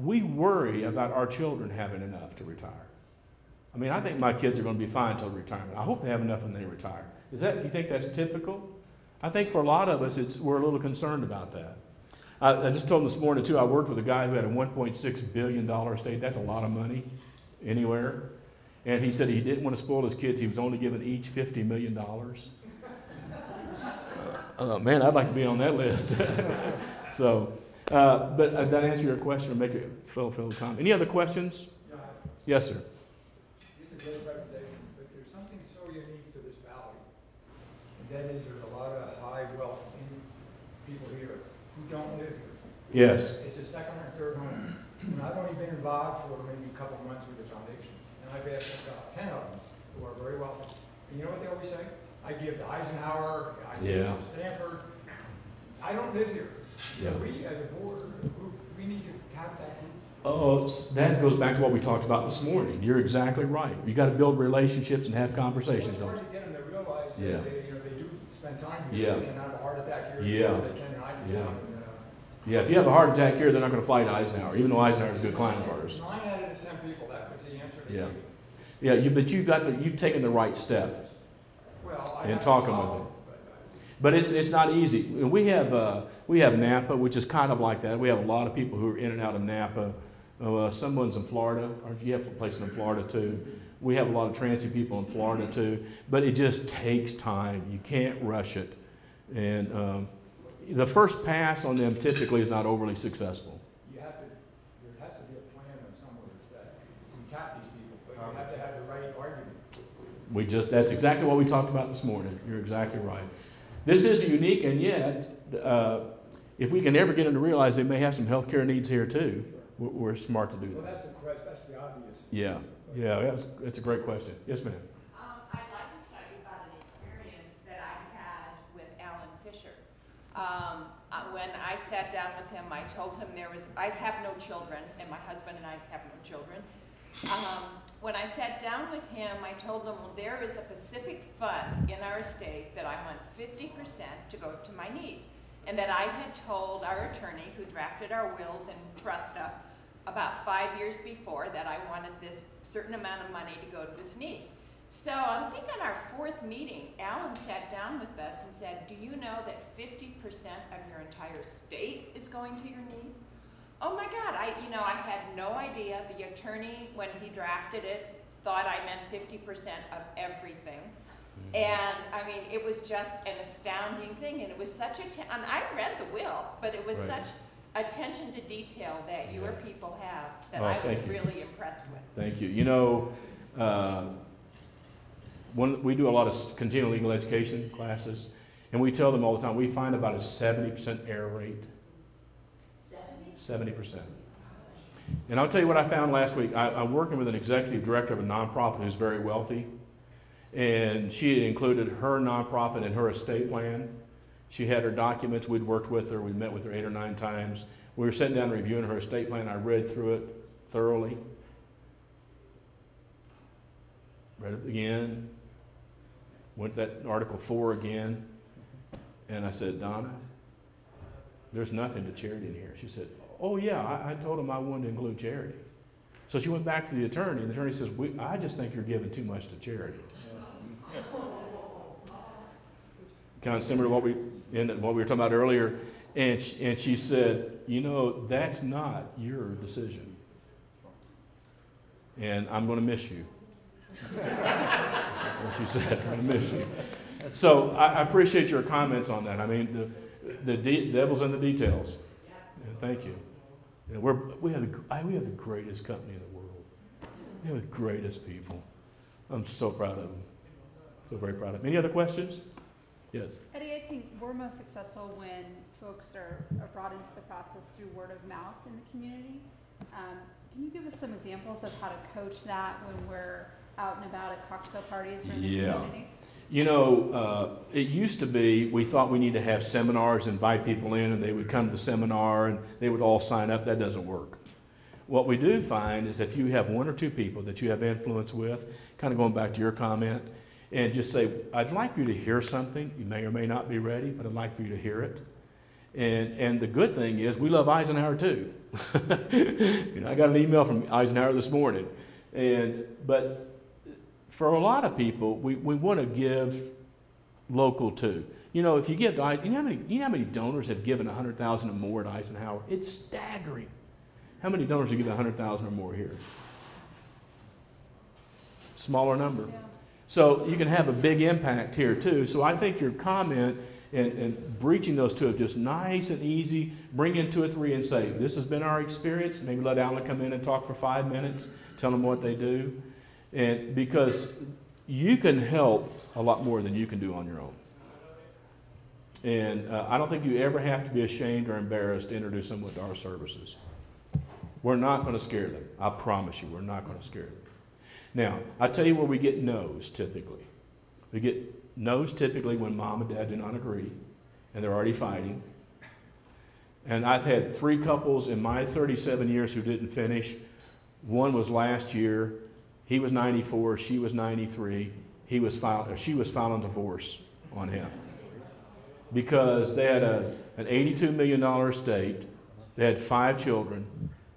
we worry about our children having enough to retire. I mean, I think my kids are going to be fine until retirement. I hope they have enough when they retire. Is that, you think that's typical? I think for a lot of us, it's, we're a little concerned about that. I, I just told them this morning, too, I worked with a guy who had a one point six billion dollar estate. That's a lot of money anywhere. And he said he didn't want to spoil his kids. He was only giving each fifty million dollars. Uh, man, I'd like to be on that list. so, uh, but uh, that answer your question or make a fellow fellow comment. Any other questions? Yeah. Yes, sir. It's a great presentation, but there's something so unique to this valley, and that is there's a lot of high wealth in people here who don't live here. Yes. It's a second or third home. And I've only been involved for maybe a couple months with the foundation, and I've asked about ten of them who are very wealthy. And you know what they always say? I give to Eisenhower, I give yeah. to Stanford. I don't live here. Yeah. So we, as a board group, we need to have that group. Oh, that goes back to what we talked about this morning. You're exactly right. You got to build relationships and have conversations. Well, it's hard to get them to realize yeah. that they, you know, they do spend time here. Yeah. They can have a heart attack here. Yeah. They can, I can yeah. Come, uh, yeah. If you have a heart attack here, they're not going to fly to Eisenhower, even though Eisenhower's a good client of ours. Nine out of ten people, that was the answer. To yeah. People. Yeah. You, but you've got the, you've taken the right step. Well, and talking with them. But it's, it's not easy. We have, uh, we have Napa, which is kind of like that. We have a lot of people who are in and out of Napa. Uh, someone's in Florida. Or you have a place in Florida, too. We have a lot of transient people in Florida, too. But it just takes time. You can't rush it. And um, the first pass on them typically is not overly successful. You have to, there has to be a plan on somewhere that you can tap these people, but you have to have the right argument. We just, that's exactly what we talked about this morning. You're exactly right. This is unique, and yet, uh, if we can ever get them to realize they may have some health care needs here too, we're smart to do that. Well, that's the question. That's the obvious. Yeah, yeah, that's, that's a great question. Yes, ma'am. Um, I'd like to tell you about an experience that I had with Alan Fisher. Um, when I sat down with him, I told him there was, I have no children, and my husband and I have no children. Um, when I sat down with him, I told him, well, there is a Pacific fund in our state that I want fifty percent to go to my niece, and that I had told our attorney who drafted our wills and trust up about five years before that I wanted this certain amount of money to go to this niece. So I think on our fourth meeting, Alan sat down with us and said, do you know that fifty percent of your entire state is going to your niece? Oh my God, I, you know, I had no idea. The attorney, when he drafted it, thought I meant fifty percent of everything. And I mean, it was just an astounding thing, and it was such a, and I read the will, but it was right. such attention to detail that your yeah. people have that oh, I was you. really impressed with. Thank you. You know, uh, one, we do a lot of continuing legal education classes, and we tell them all the time, we find about a seventy percent error rate. seventy percent. And I'll tell you what I found last week. I, I'm working with an executive director of a nonprofit who's very wealthy. And she had included her nonprofit in her estate plan. She had her documents. We'd worked with her. We'd met with her eight or nine times. We were sitting down reviewing her estate plan. I read through it thoroughly. Read it again. Went to that Article four again. And I said, Donna, there's nothing to charity in here. She said, oh yeah, I, I told him I wanted to include charity. So she went back to the attorney, and the attorney says, we, I just think you're giving too much to charity. Kind of similar to what we, in, what we were talking about earlier, and she, and she said, you know, that's not your decision, and I'm going to miss you. And she said, I'm going to miss you. So I, I appreciate your comments on that. I mean, the, the devil's in the details. And thank you. And we're, we, have the, we have the greatest company in the world. We have the greatest people. I'm so proud of them. So very proud of them. Any other questions? Yes. Eddie, I think we're most successful when folks are, are brought into the process through word of mouth in the community. Um, can you give us some examples of how to coach that when we're out and about at cocktail parties or in the yeah. community? You know, uh, it used to be we thought we need to have seminars, invite people in, and they would come to the seminar, and they would all sign up. That doesn't work. What we do find is if you have one or two people that you have influence with, kind of going back to your comment, and just say, I'd like you to hear something. You may or may not be ready, but I'd like for you to hear it. And, and the good thing is we love Eisenhower too. You know, I got an email from Eisenhower this morning. And, but for a lot of people, we, we want to give local too. You know, if you give to Eisenhower, you know how many, you know how many donors have given one hundred thousand dollars or more to Eisenhower? It's staggering. How many donors have given one hundred thousand dollars or more here? Smaller number. Yeah. So you can have a big impact here too. So I think your comment and, and breaching those two of just nice and easy, bring in two or three and say, this has been our experience. Maybe let Alan come in and talk for five minutes, tell them what they do. And because you can help a lot more than you can do on your own. And uh, I don't think you ever have to be ashamed or embarrassed to introduce someone to our services. We're not going to scare them. I promise you, we're not going to scare them. Now, I tell you where we get no's typically. We get no's typically when mom and dad do not agree and they're already fighting. And I've had three couples in my thirty-seven years who didn't finish. One was last year. He was ninety-four, she was ninety-three. He was filing, or she was filing divorce on him because they had a, an eighty-two million dollar estate. They had five children.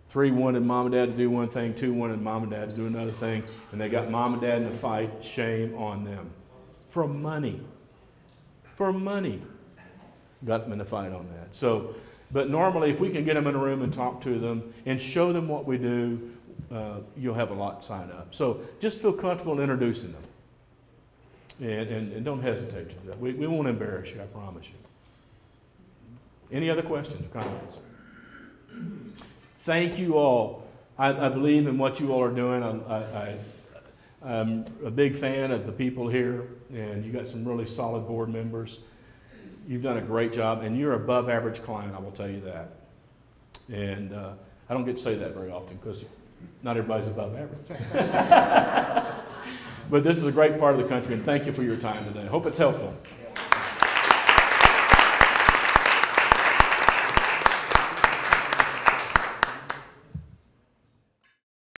Three wanted mom and dad to do one thing, two wanted mom and dad to do another thing, and they got mom and dad in a fight. Shame on them. For money. For money. Got them in a fight on that. So, but normally if we can get them in a room and talk to them and show them what we do, uh, you'll have a lot sign up. So just feel comfortable in introducing them. And, and, and don't hesitate to do that. We, we won't embarrass you, I promise you. Any other questions or comments? Thank you all. I, I believe in what you all are doing. I'm, I, I, I'm a big fan of the people here, and you got some really solid board members. you've done a great job, and you're above average client, I will tell you that. And uh, I don't get to say that very often because not everybody's above average. But this is a great part of the country, and thank you for your time today. Hope it's helpful.